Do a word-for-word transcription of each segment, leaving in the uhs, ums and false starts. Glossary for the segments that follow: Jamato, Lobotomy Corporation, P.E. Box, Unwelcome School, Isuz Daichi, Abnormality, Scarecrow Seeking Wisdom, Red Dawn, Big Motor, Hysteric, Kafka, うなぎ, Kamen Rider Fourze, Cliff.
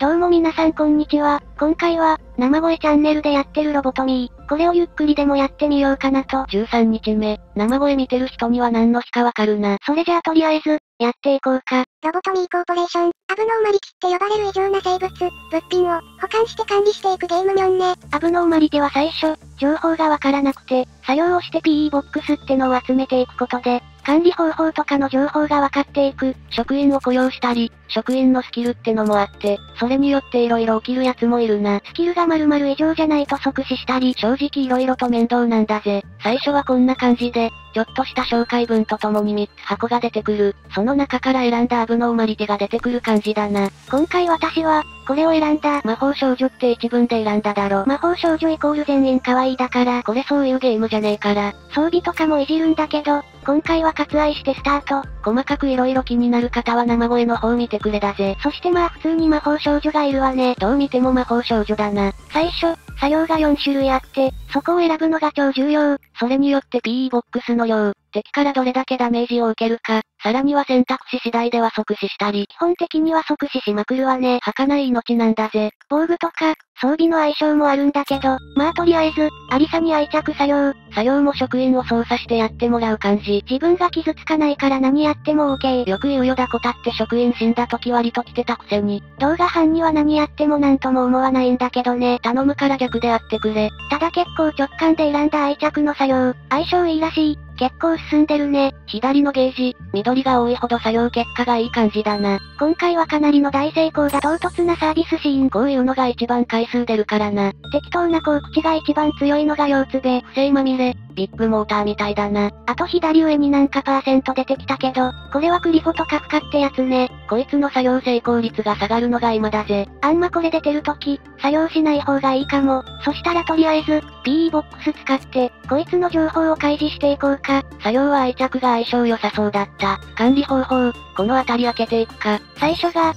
どうも皆さんこんにちは。今回は、生声チャンネルでやってるロボトミー。これをゆっくりでもやってみようかなと。じゅうさんにちめ、生声見てる人には何の日かわかるな。それじゃあとりあえず、やっていこうか。ロボトミーコーポレーション、アブノーマリティって呼ばれる異常な生物、物品を保管して管理していくゲームにょんね。アブノーマリティは最初、情報がわからなくて、作業をして ピーイー ボックスってのを集めていくことで、管理方法とかの情報が分かっていく。職員を雇用したり、職員のスキルってのもあって、それによって色々起きるやつもいるな。スキルが〇〇以上じゃないと即死したり、正直色々と面倒なんだぜ。最初はこんな感じで、ちょっとした紹介文とともにみっつ箱が出てくる。その中から選んだアブノーマリティが出てくる感じだな。今回私は、これを選んだ。魔法少女って一文で選んだだろ。魔法少女イコール全員可愛いだから、これそういうゲームじゃねえから。装備とかもいじるんだけど、今回は割愛してスタート。細かく色々気になる方は生声の方見てくれだぜ。そしてまあ普通に魔法少女がいるわね。どう見ても魔法少女だな。最初、作業がよんしゅるいあって、そこを選ぶのが超重要。それによって ピーイー ボックスの量、敵からどれだけダメージを受けるか、さらには選択肢次第では即死したり、基本的には即死しまくるわね。儚い命なんだぜ。防具とか、装備の相性もあるんだけど、まあとりあえず、アリサに愛着作業。作業も職員を操作してやってもらう感じ。自分が傷つかないから何やっても オーケー。よく言うよだこたって職員死んだ時割と来てたくせに。動画班には何やってもなんとも思わないんだけどね。頼むから逆であってくれ。ただ結構直感で選んだ愛着の作業。相性いいらしい。結構進んでるね。左のゲージ、緑が多いほど作業結果がいい感じだな。今回はかなりの大成功だ。唐突なサービスシーン。こういうのが一番回数出るからな。適当な口が一番強いのが両つべ。不正まみれ。ビッグモーターみたいだな。あと左上になんかパーセント出てきたけど、これはクリフォとかフカってやつね。こいつの作業成功率が下がるのが今だぜ。あんまこれ出てるとき、作業しない方がいいかも。そしたらとりあえず、ピーイー ボックス使って、こいつの情報を開示していこうか。作業は愛着が相性良さそうだった。管理方法、この辺り開けていくか。最初が、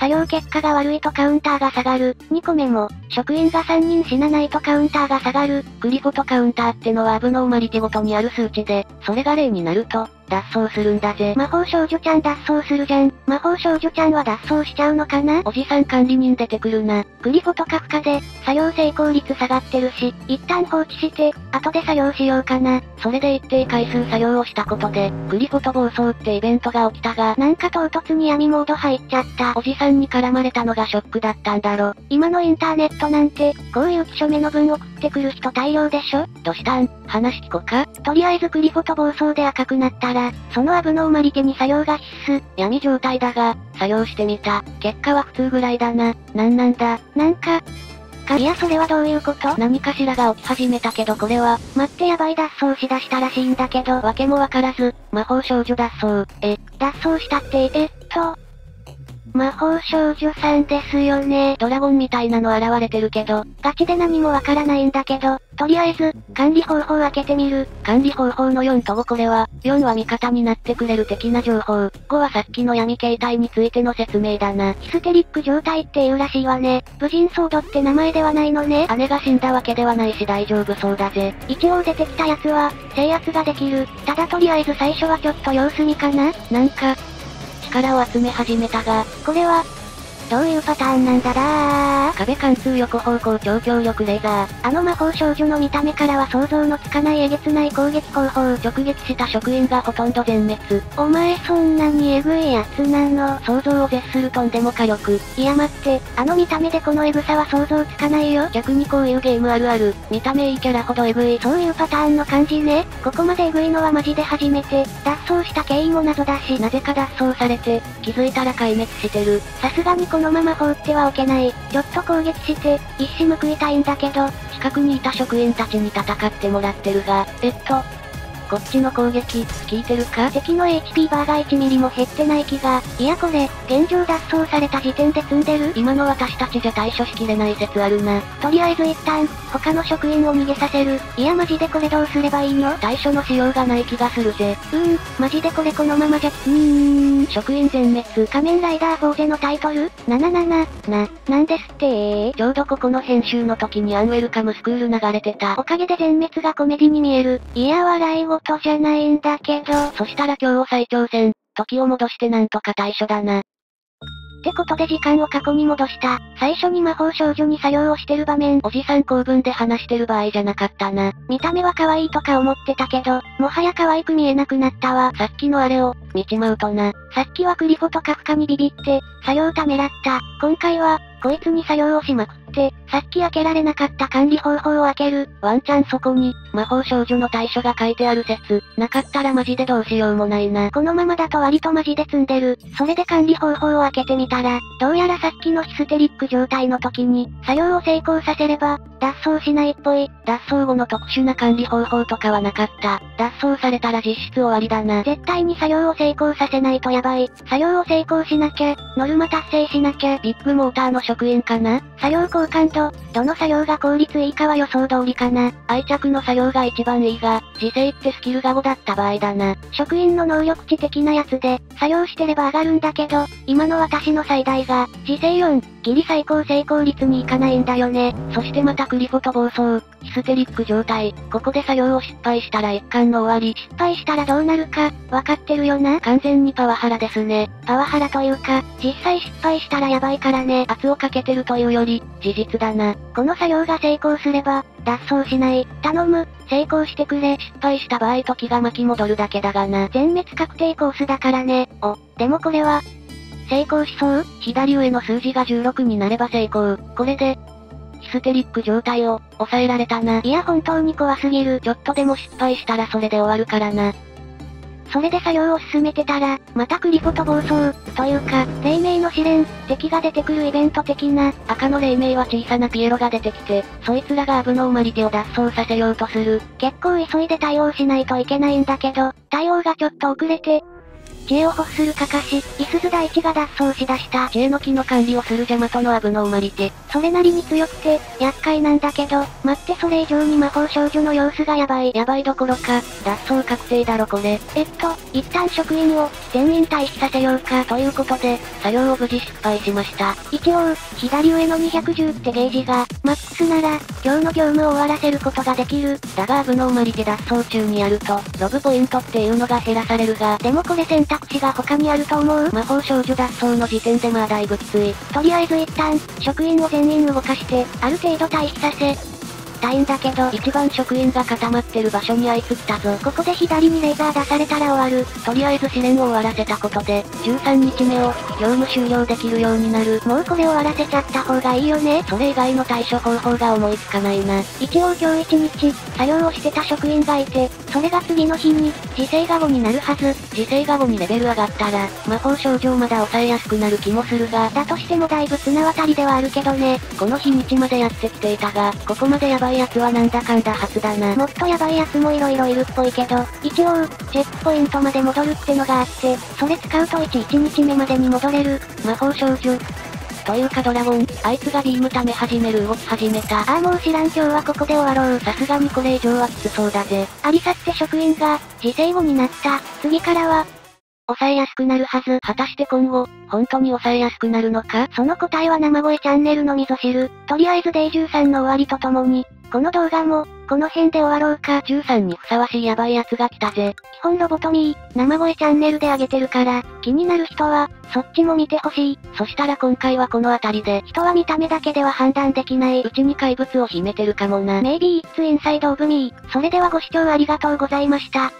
作業結果が悪いとカウンターが下がる。にこめも、職員がさんにん死なないとカウンターが下がる。クリフォとカウンターってのはアブノーマリティごとにある数値で、それがゼロになると、脱走するんだぜ。魔法少女ちゃん脱走するじゃん。魔法少女ちゃんは脱走しちゃうのかな。おじさん管理人出てくるな。クリフォとかフカで、作業成功率下がってるし、一旦放置して、後で作業しようかな。それで一定回数作業をしたことで、クリフォと暴走ってイベントが起きたが、なんか唐突に闇モード入っちゃった。おじさんに絡まれたのがショックだったんだろ。今のインターネットなんて、こういう気象目の分を食ってくる人大量でしょ。どしたん、話聞こか。とりあえずクリフォと暴走で赤くなったら、そのアブノーマリティに作業が必須。闇状態だが、作業してみた。結果は普通ぐらいだな。なんなんだ。なんか、か、いやそれはどういうこと。何かしらが起き始めたけどこれは、待ってやばい脱走しだしたらしいんだけど、わけもわからず、魔法少女脱走。え、脱走したって、えっと、魔法少女さんですよね。ドラゴンみたいなの現れてるけど、ガチで何もわからないんだけど、とりあえず、管理方法開けてみる。管理方法のよんとご、これは、よんは味方になってくれる的な情報。ごはさっきの闇形態についての説明だな。ヒステリック状態っていうらしいわね。武人ソードって名前ではないのね。姉が死んだわけではないし大丈夫そうだぜ。一応出てきたやつは、制圧ができる。ただとりあえず最初はちょっと様子見かな。なんか、力を集め始めたが、これは、どういうパターンなんだだー。壁貫通横方向超強力レーザー。あの魔法少女の見た目からは想像のつかないえげつない攻撃方法。直撃した職員がほとんど全滅。お前そんなにエグいやつなの。想像を絶するとんでも火力。いや待って、あの見た目でこのエグさは想像つかないよ。逆にこういうゲームあるある。見た目いいキャラほどエグい。そういうパターンの感じね。ここまでエグいのはマジで初めて。脱走した経緯も謎だし、なぜか脱走されて、気づいたら壊滅してる。さすがにここのまま放ってはおけない。ちょっと攻撃して、一矢報いたいんだけど、近くにいた職員たちに戦ってもらってるが、えっと、こっちの攻撃、聞いてるか。敵の エイチピー バーがいちミリも減ってない気が。いやこれ、現状脱走された時点で積んでる。今の私たちじゃ対処しきれない説あるな。とりあえず一旦、他の職員を逃げさせる。いやマジでこれどうすればいいの。対処のしようがない気がするぜ。うーん、マジでこれこのままじゃ、うーん、職員全滅。仮面ライダーフォーゼのタイトル ?なななな、な、なんですってー。ちょうどここの編集の時にアンウェルカムスクール流れてた。おかげで全滅がコメディに見える。いや笑いを。ことじゃないんだけど。そしたら今日を再挑戦、時を戻してなんとか対処だな。っってことで時間を過去に戻した。最初に魔法少女に作業をしてる場面。おじさん構文で話してる場合じゃなかったな。見た目は可愛いとか思ってたけど、もはや可愛く見えなくなったわ。さっきのあれを、見ちまうとな。さっきはクリフォとカフカにビビって、作業ためらった。今回は、こいつに作業をしまくって、さっき開けられなかった管理方法を開ける。ワンチャンそこに、魔法少女の対処が書いてある説、なかったらマジでどうしようもないな。このままだと割とマジで積んでる。それで管理方法を開けてみたら、どうやらさっきのヒステリック状態の時に、作業を成功させれば、脱走しないっぽい。脱走後の特殊な管理方法とかはなかった。脱走されたら実質終わりだな。絶対に作業を成功させないとやばい。作業を成功しなきゃ、ノルマ達成しなきゃ。ビッグモーターの職員かな？作業好感度、どの作業が効率いいかは予想通りかな。愛着の作業が一番いいが、時勢ってスキルがごだった場合だな。職員の能力値的なやつで、作業してれば上がるんだけど、今の私の最大が、時勢よん、ギリ最高成功率にいかないんだよね。そしてまたクリフォと暴走、ヒステリック状態。ここで作業を失敗したら一巻の終わり。失敗したらどうなるか、わかってるよな。完全にパワハラですね。パワハラというか、実際失敗したらやばいからね。圧をかけてるというより、事実だな。この作業が成功すれば、脱走しない。頼む。成功してくれ。失敗した場合時が巻き戻るだけだがな。全滅確定コースだからね。お、でもこれは、成功しそう？左上の数字がじゅうろくになれば成功。これで、ヒステリック状態を、抑えられたな。いや本当に怖すぎる。ちょっとでも失敗したらそれで終わるからな。それで作業を進めてたら、またクリフォと暴走、というか、黎明の試練、敵が出てくるイベント的な。赤の黎明は小さなピエロが出てきて、そいつらがアブノーマリティを脱走させようとする。結構急いで対応しないといけないんだけど、対応がちょっと遅れて、知恵を欲するカカシ、イスズ大地が脱走しだした。知恵の木の管理をするジャマトのアブノーマリティ。それなりに強くて、厄介なんだけど、待ってそれ以上に魔法少女の様子がやばい。やばいどころか、脱走確定だろこれ。えっと、一旦職員を、全員退避させようか。ということで、作業を無事失敗しました。一応、左上のにひゃくじゅうってゲージが、マックスなら、今日の業務を終わらせることができる。だがアブノーマリティ脱走中にやると、ロブポイントっていうのが減らされるが、でもこれ選択口が他にあると思う？魔法少女脱走の時点でまあだいぶきつい。とりあえず一旦、職員を全員動かして、ある程度退避させ、たいんだけど、一番職員が固まってる場所にあいつ来たぞ。ここで左にレーザー出されたら終わる。とりあえず試練を終わらせたことで、じゅうさんにちめを、業務終了できるようになる。もうこれ終わらせちゃった方がいいよね。それ以外の対処方法が思いつかないな。一応今日いちにち、作業をしてた職員がいて、それが次の日に、時勢がごになるはず。時勢がごにレベル上がったら、魔法少女まだ抑えやすくなる気もするが、だとしてもだいぶ綱渡りではあるけどね。この日にちまでやってきていたが、ここまでやばいやばいやつはなんだかんだ初だな。もっとやばいやつも色々いるっぽいけど、一応、チェックポイントまで戻るってのがあって、それ使うとじゅういちにちめまでに戻れる。魔法少女。というかドラゴン、あいつがビーム溜め始める動き始めた。ああもう知らん今日はここで終わろう。さすがにこれ以上はきつそうだぜ。アリサって職員が、時勢後になった。次からは、抑えやすくなるはず。果たして今後、本当に抑えやすくなるのか？その答えは生声チャンネルのみぞ知る。とりあえずデイじゅうさんの終わりとともに、この動画も、この辺で終わろうか。じゅうさんにふさわしいヤバいやつが来たぜ。基本ロボトミー、生声チャンネルであげてるから、気になる人は、そっちも見てほしい。そしたら今回はこのあたりで、人は見た目だけでは判断できないうちに怪物を秘めてるかもな。Maybe it's inside of me。それではご視聴ありがとうございました。